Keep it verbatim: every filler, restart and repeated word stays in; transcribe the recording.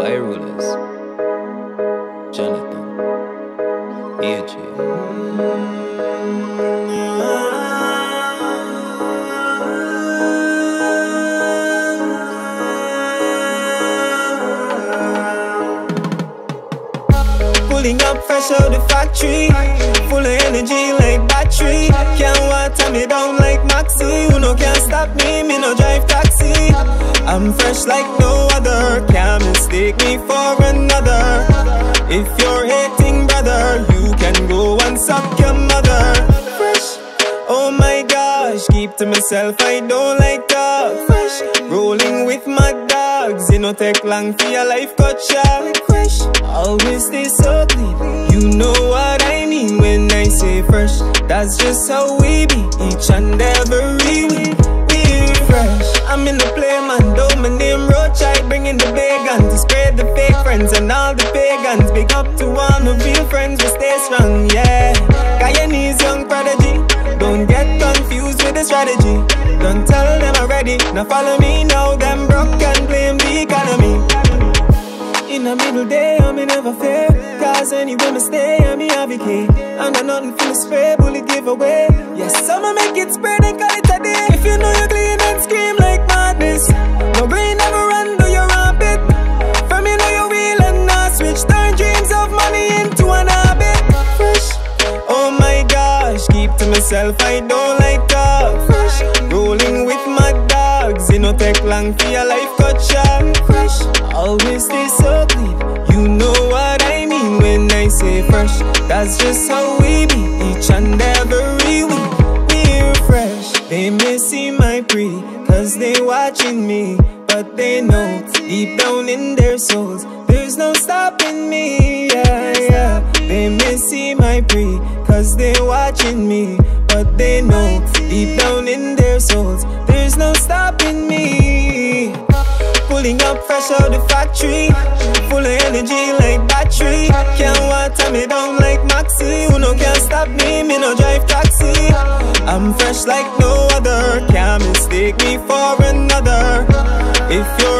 I rulers, Jonathan, E J. Pulling up fresh out the factory, full of energy like battery. Can't water me down like Maxi. You no can't stop me, me no drive taxi. I'm fresh like no other, can't mistake me for another. If you're hating, brother, you can go and suck your mother. Fresh, oh my gosh, keep to myself, I don't like talk. Fresh, rolling with my dogs, it no take long for your life got shot. Fresh, always stay so clean, you know what I mean when I say fresh. That's just how we be, each and every week. We're fresh, I'm in the play man, though my name Roach, I bring in the bacon to spread the fake friends and all the pagans. Big up to all my real friends, we stay strong, yeah. Guyanese young prodigy, don't get confused with the strategy. Don't tell them already, now follow me, now them broke and blame the economy. In the middle day, I may never fail, cause anywhere I stay, I may have a key. And I'm nothing for the spray, bullet give away. Yes, I'ma make it spread and call it a day. If you know you're clean and scream like madness, no brain never run through your armpit. From you know you're real and not switch, turn dreams of money into an habit. Fresh, oh my gosh, keep to myself, I don't like talk. Fresh, rolling with my dogs, it no take long for your life got shot. Fresh, always stay so clean, you know what I mean when I say fresh. That's just how we be, each and every week. We're fresh, they may see my pre, cause they watching me, but they know deep down in their souls, there's no stopping me, yeah, yeah. They may see my pre, cause they watching me, but they know deep down in their souls, there's no stopping me. Pulling up fresh out the factory, full of energy like battery. Can't water me down like Maxi. You no can't stop me, me no drive taxi. I'm fresh like no other, can't mistake me for another. If you're